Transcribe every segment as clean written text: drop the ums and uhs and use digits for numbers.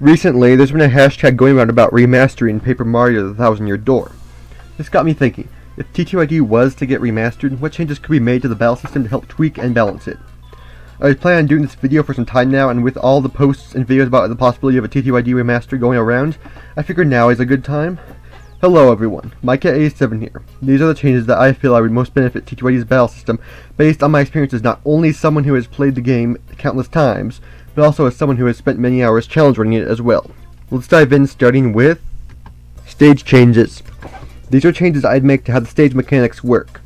Recently, there's been a hashtag going around about remastering Paper Mario The Thousand Year Door. This got me thinking, if TTYD was to get remastered, what changes could be made to the battle system to help tweak and balance it? I plan on doing this video for some time now, and with all the posts and videos about the possibility of a TTYD remaster going around, I figure now is a good time. Hello everyone, Miccat87 here. These are the changes that I feel I would most benefit TTYD's battle system, based on my experience as not only someone who has played the game countless times, but also as someone who has spent many hours challenge running it as well. Let's dive in, starting with stage changes. These are changes I'd make to how the stage mechanics work.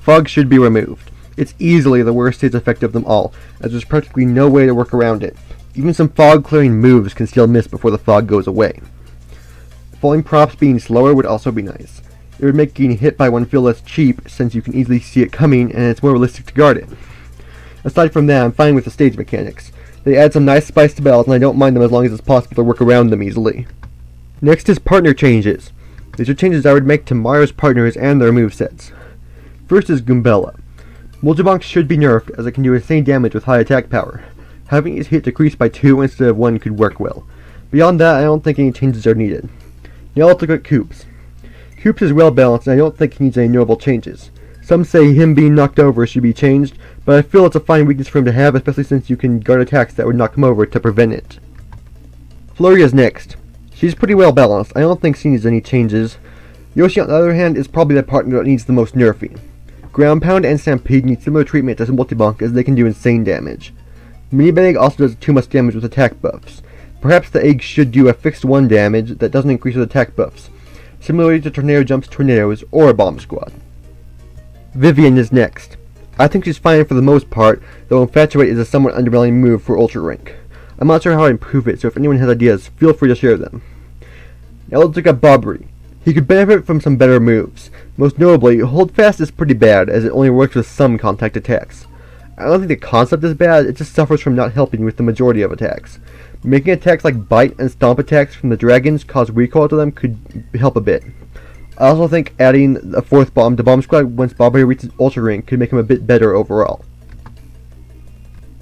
Fog should be removed. It's easily the worst stage effect of them all, as there's practically no way to work around it. Even some fog clearing moves can still miss before the fog goes away. Falling props being slower would also be nice. It would make getting hit by one feel less cheap, since you can easily see it coming and it's more realistic to guard it. Aside from that, I'm fine with the stage mechanics. They add some nice spice to battles, and I don't mind them as long as it's possible to work around them easily. Next is partner changes. These are changes I would make to Mario's partners and their movesets. First is Goombella. Multibonk should be nerfed, as it can do insane damage with high attack power. Having its hit decreased by 2 instead of 1 could work well. Beyond that, I don't think any changes are needed. Now let's look at Koops. Koops is well balanced, and I don't think he needs any notable changes. Some say him being knocked over should be changed, but I feel it's a fine weakness for him to have, especially since you can guard attacks that would knock him over to prevent it. Flurrie is next. She's pretty well balanced. I don't think she needs any changes. Yoshi, on the other hand, is probably the partner that needs the most nerfing. Ground Pound and Stampede need similar treatment to Multibonk, as they can do insane damage. Minibag also does too much damage with attack buffs. Perhaps the egg should do a fixed 1 damage that doesn't increase with attack buffs, similarly to Tornado Jumps, Tornadoes, or Bomb Squad. Vivian is next. I think she's fine for the most part, though Infatuate is a somewhat underwhelming move for Ultra Rank. I'm not sure how to improve it, so if anyone has ideas, feel free to share them. Now let's look at Bobby. He could benefit from some better moves. Most notably, Hold Fast is pretty bad, as it only works with some contact attacks. I don't think the concept is bad, it just suffers from not helping with the majority of attacks. Making attacks like bite and stomp attacks from the dragons cause recoil to them could help a bit. I also think adding a 4th bomb to Bomb Squad once Bobby reaches Ultra Rank could make him a bit better overall.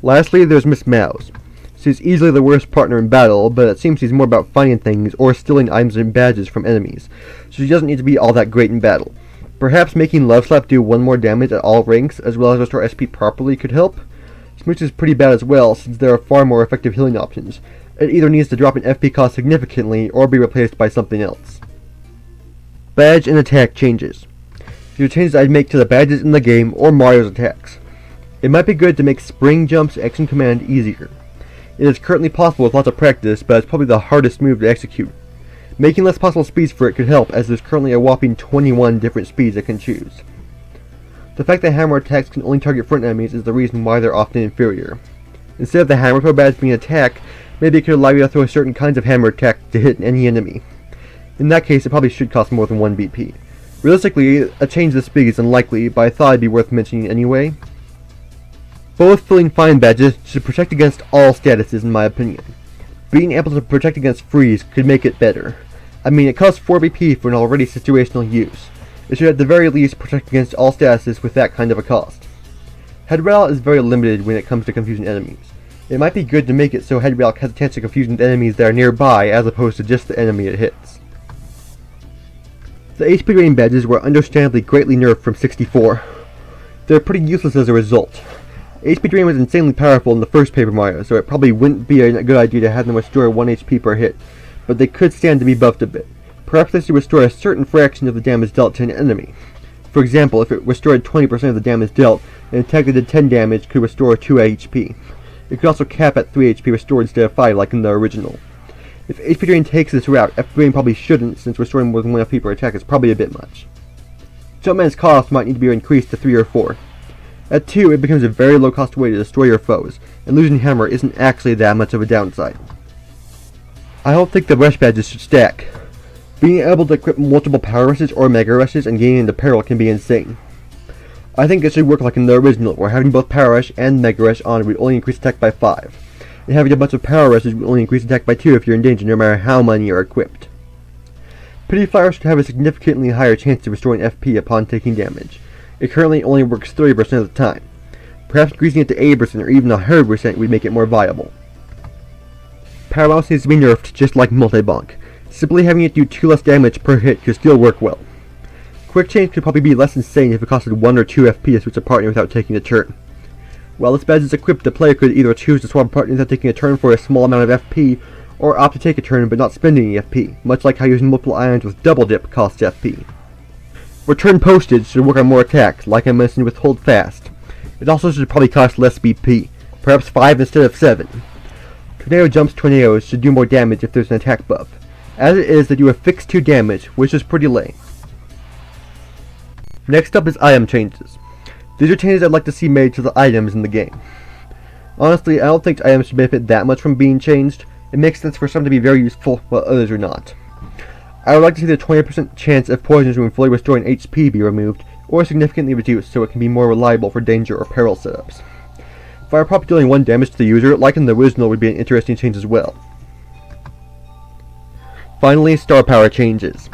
Lastly, there's Miss Mouse. She's easily the worst partner in battle, but it seems she's more about finding things or stealing items and badges from enemies, so she doesn't need to be all that great in battle. Perhaps making Love Slap do 1 more damage at all ranks as well as restore SP properly could help. Smooch is pretty bad as well, since there are far more effective healing options. It either needs to drop an FP cost significantly, or be replaced by something else. Badge and attack changes. These are changes I'd make to the badges in the game, or Mario's attacks. It might be good to make Spring Jumps Action Command easier. It is currently possible with lots of practice, but it's probably the hardest move to execute. Making less possible speeds for it could help, as there's currently a whopping 21 different speeds I can choose. The fact that hammer attacks can only target front enemies is the reason why they're often inferior. Instead of the hammer throw badge being an attack, maybe it could allow you to throw certain kinds of hammer attack to hit any enemy. In that case, it probably should cost more than 1 BP. Realistically, a change this big is unlikely, but I thought it'd be worth mentioning anyway. Both filling fine badges should protect against all statuses in my opinion. Being able to protect against freeze could make it better. I mean, it costs 4 BP for an already situational use. It should at the very least protect against all statuses with that kind of a cost. Head Rattle is very limited when it comes to confusing enemies. It might be good to make it so Head Rattle has a chance to confuse the enemies that are nearby as opposed to just the enemy it hits. The HP Drain badges were understandably greatly nerfed from 64. They're pretty useless as a result. HP Drain was insanely powerful in the first Paper Mario, so it probably wouldn't be a good idea to have them restore 1 HP per hit, but they could stand to be buffed a bit. Perhaps this would restore a certain fraction of the damage dealt to an enemy. For example, if it restored 20% of the damage dealt, an attack that did 10 damage could restore 2 HP. It could also cap at 3 HP restored instead of 5 like in the original. If HP Drain takes this route, FP Drain probably shouldn't, since restoring more than 1 HP per attack is probably a bit much. Jumpman's cost might need to be increased to 3 or 4. At 2, it becomes a very low cost way to destroy your foes, and losing hammer isn't actually that much of a downside. I don't think the rush badges should stack. Being able to equip multiple Power Rushes or Mega Rushes and gaining the peril can be insane. I think it should work like in the original, where having both Power Rush and Mega Rush on would only increase attack by 5, and having a bunch of Power Rushes would only increase attack by 2 if you're in danger no matter how many are equipped. Pity Flowers should have a significantly higher chance to restore an FP upon taking damage. It currently only works 30% of the time. Perhaps increasing it to 80% or even 100% would make it more viable. Paralyze needs to be nerfed just like Multibonk. Simply having it do 2 less damage per hit could still work well. Quick Change could probably be less insane if it costed 1 or 2 FP to switch a partner without taking a turn. While this badge is equipped, the player could either choose to swap partners without taking a turn for a small amount of FP, or opt to take a turn but not spend any FP, much like how using multiple irons with Double Dip costs FP. Return Postage should work on more attacks, like I mentioned with Hold Fast. It also should probably cost less BP, perhaps 5 instead of 7. Tornado Jumps tornadoes should do more damage if there's an attack buff. As it is, they do a fixed 2 damage, which is pretty lame. Next up is item changes. These are changes I'd like to see made to the items in the game. Honestly, I don't think items should benefit that much from being changed. It makes sense for some to be very useful, while others are not. I would like to see the 20% chance of poisons when fully restoring HP be removed, or significantly reduced so it can be more reliable for danger or peril setups. Fireprop dealing 1 damage to the user, like in the original, would be an interesting change as well. Finally, star power changes.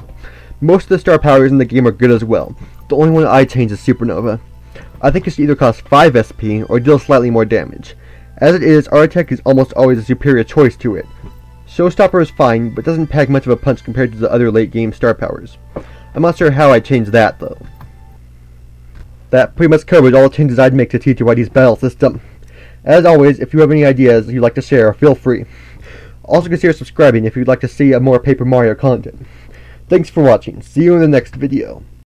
Most of the star powers in the game are good as well. The only one I change is Supernova. I think it should either cost 5 SP or deal slightly more damage. As it is, Art Attack is almost always a superior choice to it. Showstopper is fine, but doesn't pack much of a punch compared to the other late game star powers. I'm not sure how I'd change that, though. That pretty much covers all the changes I'd make to TTYD's battle system. As always, if you have any ideas you'd like to share, feel free. Also consider subscribing if you'd like to see more Paper Mario content. Thanks for watching, see you in the next video.